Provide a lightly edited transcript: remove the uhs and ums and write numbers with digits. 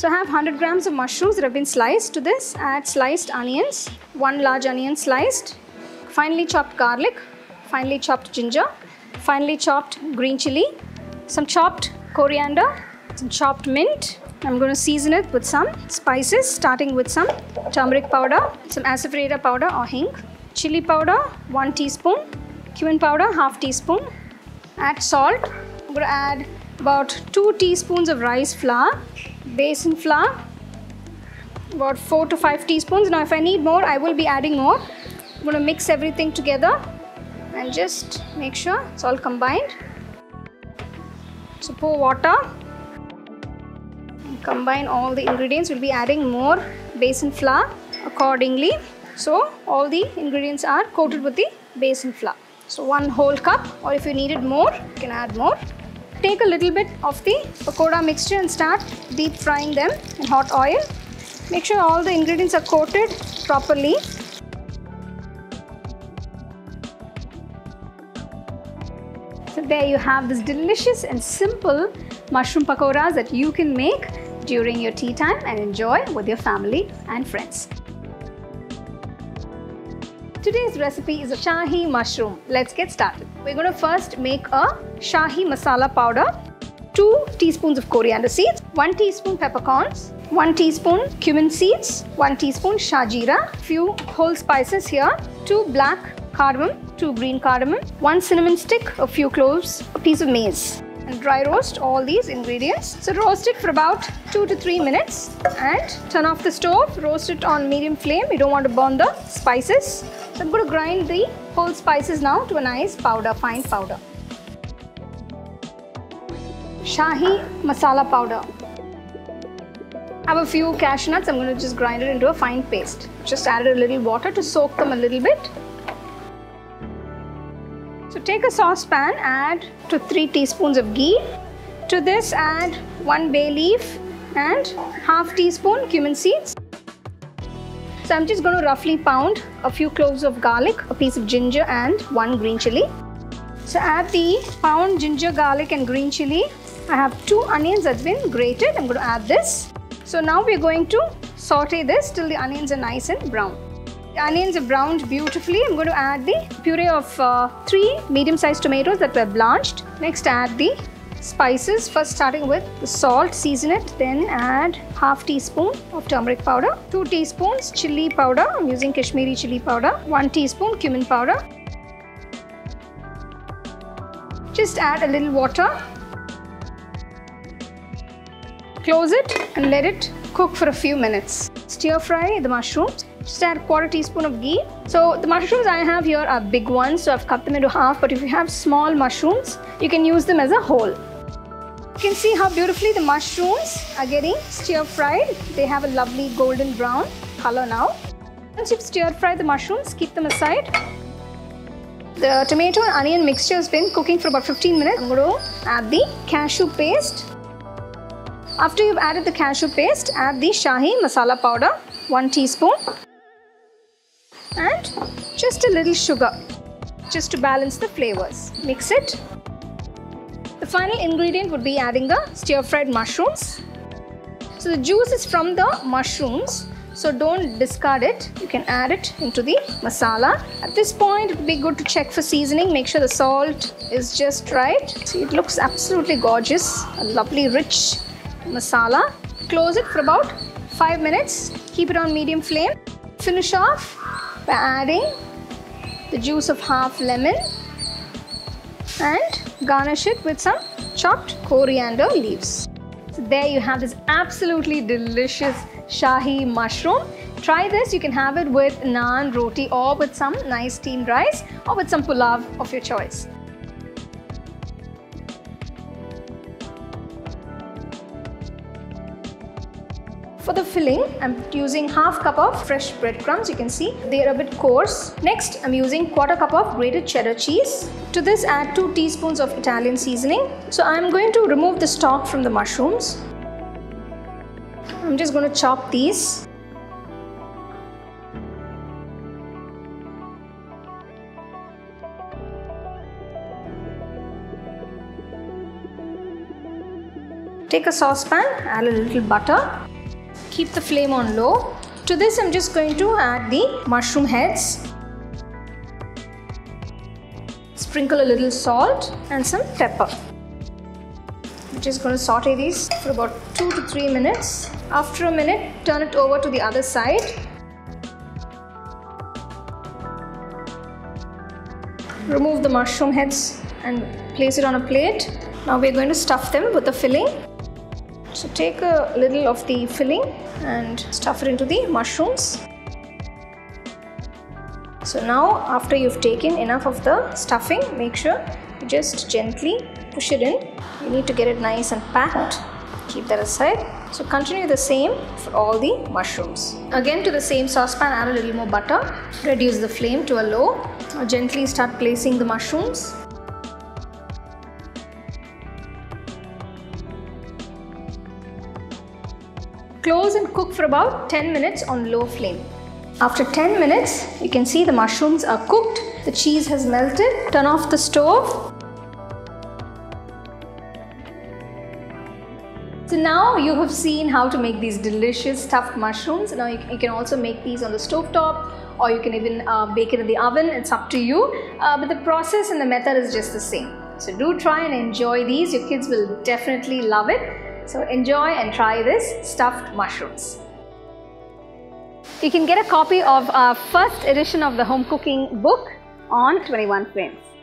So I have 100 grams of mushrooms that have been sliced to this. Add sliced onions, one large onion sliced, finely chopped garlic, finely chopped ginger, finely chopped green chili, some chopped coriander, some chopped mint. I'm going to season it with some spices, starting with some turmeric powder, some asafoetida powder or hing, chili powder 1 teaspoon, cumin powder half teaspoon. Add salt. I'm going to add about 2 teaspoons of rice flour, besan flour, about 4 to 5 teaspoons. Now if I need more, I will be adding more. I'm going to mix everything together and just make sure it's all combined. So pour water and combine all the ingredients. We'll be adding more besan flour accordingly. So all the ingredients are coated with the besan flour. So 1 whole cup, or if you needed more, you can add more. Take a little bit of the pakora mixture and start deep frying them in hot oil. Make sure all the ingredients are coated properly. So there you have this delicious and simple mushroom pakoras that you can make during your tea time and enjoy with your family and friends. Today's recipe is a shahi mushroom. Let's get started. We're going to first make a shahi masala powder. 2 teaspoons of coriander seeds, 1 teaspoon peppercorns, 1 teaspoon cumin seeds, 1 teaspoon shahi jeera, few whole spices here, 2 black cardamom, 2 green cardamom, 1 cinnamon stick, a few cloves, a piece of maize. And dry roast all these ingredients. So roast it for about 2 to 3 minutes and turn off the stove. Roast it on medium flame. You don't want to burn the spices. So I'm going to grind the whole spices now to a nice powder, fine powder. Shahi masala powder. I have a few cashew nuts. I'm going to just grind it into a fine paste. Just added a little water to soak them a little bit. So take a saucepan, add 2 to 3 teaspoons of ghee. To this add 1 bay leaf and half teaspoon cumin seeds. So I'm just going to roughly pound a few cloves of garlic, a piece of ginger and 1 green chili. So add the pound ginger, garlic and green chili. I have 2 onions that's been grated. I'm going to add this. So now we're going to saute this till the onions are nice and brown. The onions are browned beautifully. I'm going to add the puree of 3 medium-sized tomatoes that were blanched. Next add the spices, first starting with the salt, season it, then add half teaspoon of turmeric powder, 2 teaspoons chili powder, I'm using Kashmiri chili powder, 1 teaspoon cumin powder. Just add a little water. Close it and let it cook for a few minutes. Stir fry the mushrooms. Just add 1/4 teaspoon of ghee. So the mushrooms I have here are big ones, so I've cut them into half, but if you have small mushrooms, you can use them as a whole. You can see how beautifully the mushrooms are getting stir fried. They have a lovely golden brown color now. Once you've stir fried the mushrooms, keep them aside. The tomato and onion mixture has been cooking for about 15 minutes. I'm going to add the cashew paste. After you've added the cashew paste, add the shahi masala powder, 1 teaspoon. And just a little sugar, just to balance the flavors. Mix it. The final ingredient would be adding the stir-fried mushrooms. So the juice is from the mushrooms, so don't discard it. You can add it into the masala. At this point, it would be good to check for seasoning. Make sure the salt is just right. See, it looks absolutely gorgeous. A lovely rich masala. Close it for about 5 minutes. Keep it on medium flame. Finish off by adding the juice of half lemon and garnish it with some chopped coriander leaves. So there you have this absolutely delicious shahi mushroom. Try this, you can have it with naan, roti or with some nice steamed rice or with some pulav of your choice. For the filling, I'm using half cup of fresh breadcrumbs. You can see they are a bit coarse. Next, I'm using 1/4 cup of grated cheddar cheese. To this, add 2 teaspoons of Italian seasoning. So I'm going to remove the stalk from the mushrooms. I'm just going to chop these. Take a saucepan, add a little butter. Keep the flame on low. To this I'm just going to add the mushroom heads. Sprinkle a little salt and some pepper. I'm just going to saute these for about 2 to 3 minutes. After a minute, turn it over to the other side. Remove the mushroom heads and place it on a plate. Now we're going to stuff them with the filling. So take a little of the filling and stuff it into the mushrooms. So now after you've taken enough of the stuffing, make sure you just gently push it in. You need to get it nice and packed. Keep that aside. So continue the same for all the mushrooms. Again, to the same saucepan, add a little more butter. Reduce the flame to a low. Now gently start placing the mushrooms. Close and cook for about 10 minutes on low flame. After 10 minutes, you can see the mushrooms are cooked. The cheese has melted. Turn off the stove. So now you have seen how to make these delicious stuffed mushrooms. Now you can also make these on the stovetop, or you can even bake it in the oven. It's up to you. But the process and the method is just the same. So do try and enjoy these. Your kids will definitely love it. So enjoy and try this stuffed mushrooms. You can get a copy of our first edition of the home cooking book on 21 Frames.